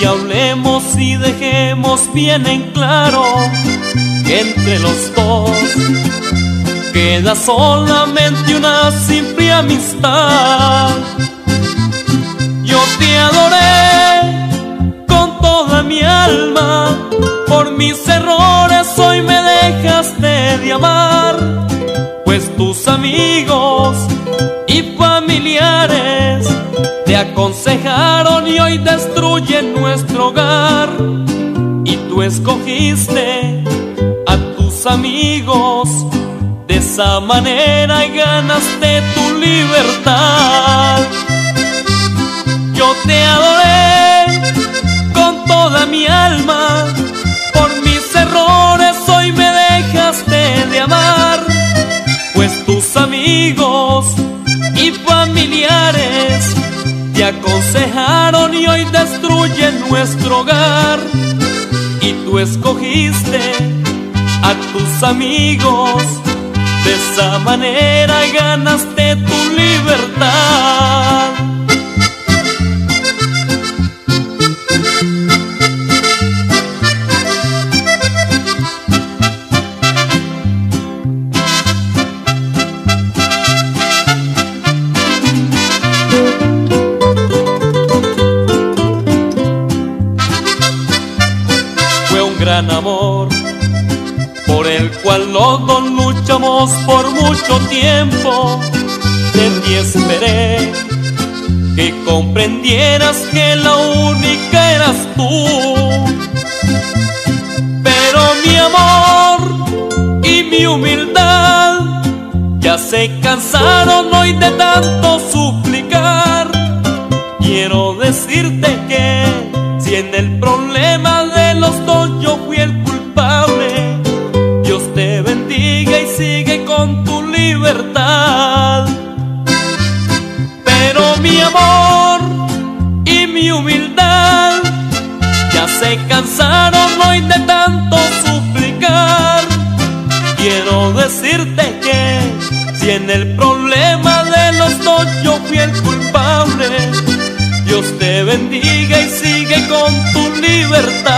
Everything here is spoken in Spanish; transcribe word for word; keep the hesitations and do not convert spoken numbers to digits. y hablemos y dejemos bien en claro que entre los dos queda solamente una simple amistad. Yo te adoré con toda mi alma, por mis errores hoy me dejaste de amar, pues tus amigos y familiares te aconsejaron y hoy destruyen nuestro hogar. Y tú escogiste a tus amigos de esa manera y ganaste tu libertad. Yo te adoré con toda mi alma, por mis errores hoy me dejaste de amar, pues tus amigos y familiares te aconsejaron y hoy destruyen nuestro hogar. Y tú escogiste a tus amigos, de esa manera ganaste tu libertad. Gran amor, por el cual los dos luchamos por mucho tiempo. De ti esperé que comprendieras que la única eras tú, pero mi amor y mi humildad ya se cansaron hoy de tanto suplicar. Quiero decirte que si en el problema de los dos yo fui el culpable, Dios te bendiga y sigue con tu libertad. Pero mi amor y mi humildad ya se cansaron hoy de tanto suplicar. Quiero decirte que si en el problema de los dos yo fui el culpable, Dios te bendiga y sigue con tu libertad.